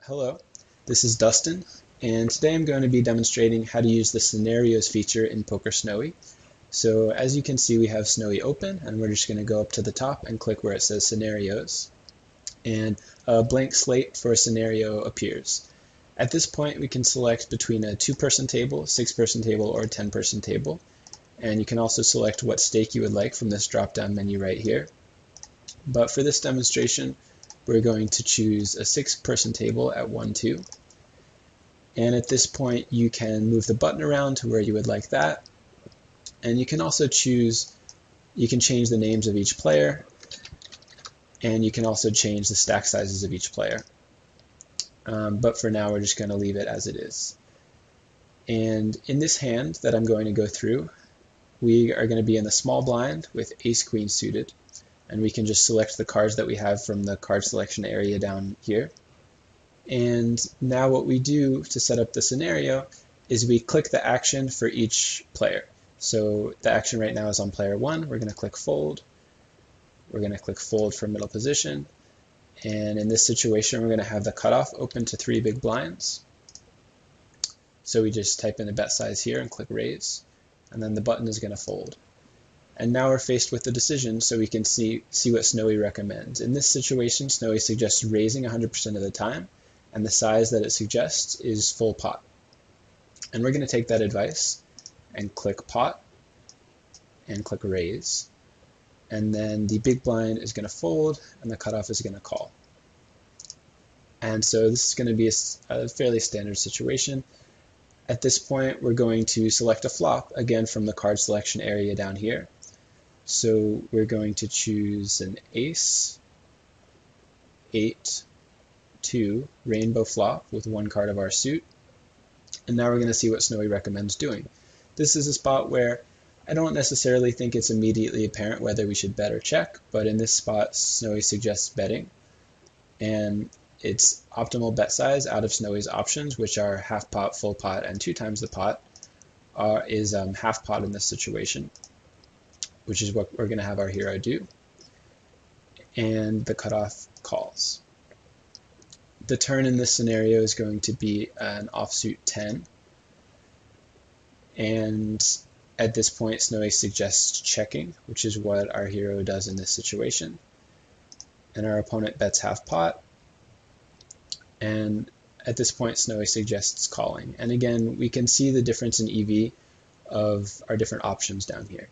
Hello, this is Dustin, and today I'm going to be demonstrating how to use the Scenarios feature in PokerSnowie. So as you can see, we have Snowie open, and we're just going to go up to the top and click where it says Scenarios, and a blank slate for a scenario appears. At this point, we can select between a 2-person table, 6-person table, or a 10-person table, and you can also select what stake you would like from this drop-down menu right here. But for this demonstration, we're going to choose a 6-person table at 1-2. And at this point, you can move the button around to where you would like that. And you can also change the names of each player. And you can also change the stack sizes of each player. But for now, we're just going to leave it as it is. And in this hand that I'm going to go through, we are going to be in the small blind with Ace-Queen suited. And we can just select the cards that we have from the card selection area down here. And now what we do to set up the scenario is we click the action for each player. So the action right now is on player 1. We're going to click fold. We're going to click fold for middle position. And in this situation, we're going to have the cutoff open to 3 big blinds. So we just type in the bet size here and click raise. And then the button is going to fold. And now we're faced with the decision, so we can see what Snowie recommends. In this situation, Snowie suggests raising 100% of the time, and the size that it suggests is full pot. And we're going to take that advice and click pot and click raise. And then the big blind is going to fold, and the cutoff is going to call. And so this is going to be a fairly standard situation. At this point, we're going to select a flop, again from the card selection area down here. So we're going to choose an ace, 8-2 rainbow flop with 1 card of our suit. And now we're going to see what Snowie recommends doing. This is a spot where I don't necessarily think it's immediately apparent whether we should bet or check, but in this spot, Snowie suggests betting. And its optimal bet size out of Snowie's options, which are half pot, full pot, and 2 times the pot, is half pot in this situation, which is what we're going to have our hero do, and the cutoff calls. The turn in this scenario is going to be an offsuit 10, and at this point Snowie suggests checking, which is what our hero does in this situation, and our opponent bets half pot, and at this point Snowie suggests calling. And again, we can see the difference in EV of our different options down here.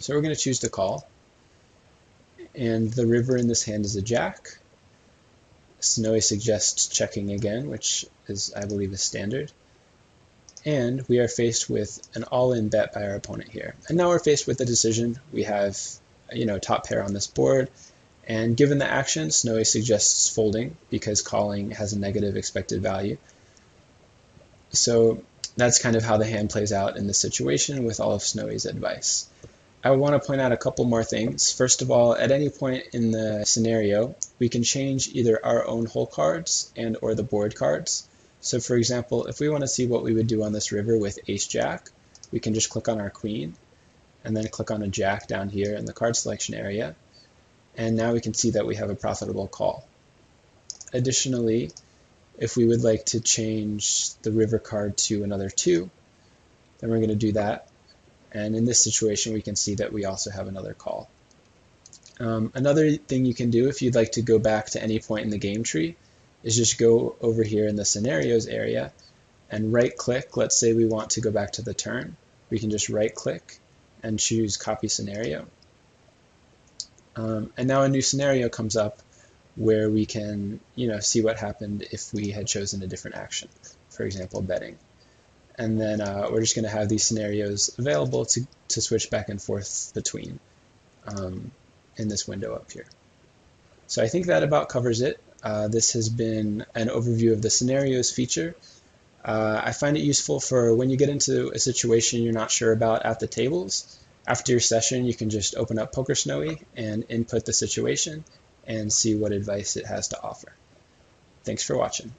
So we're going to choose to call, and the river in this hand is a jack. Snowie suggests checking again, which is, I believe, is standard. And we are faced with an all-in bet by our opponent here. And now we're faced with a decision. We have, top pair on this board, and given the action, Snowie suggests folding because calling has a negative expected value. So that's kind of how the hand plays out in this situation with all of Snowie's advice. I want to point out a couple more things. First of all, at any point in the scenario, we can change either our own hole cards and or the board cards. So for example, if we want to see what we would do on this river with ace-jack, we can just click on our queen and then click on a jack down here in the card selection area. And now we can see that we have a profitable call. Additionally, if we would like to change the river card to another 2, then we're going to do that. And in this situation, we can see that we also have another call. Another thing you can do if you'd like to go back to any point in the game tree is just go over here in the scenarios area and right-click. Let's say we want to go back to the turn. We can just right-click and choose copy scenario. And now a new scenario comes up where we can see what happened if we had chosen a different action, for example, betting. And then we're just going to have these scenarios available to switch back and forth between in this window up here. So I think that about covers it. This has been an overview of the Scenarios feature. I find it useful for when you get into a situation you're not sure about at the tables. After your session, you can just open up PokerSnowie and input the situation and see what advice it has to offer. Thanks for watching.